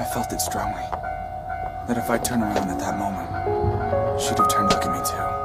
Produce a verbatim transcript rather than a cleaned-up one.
I felt it strongly, that if I turned around at that moment, she'd have turned to look at me too.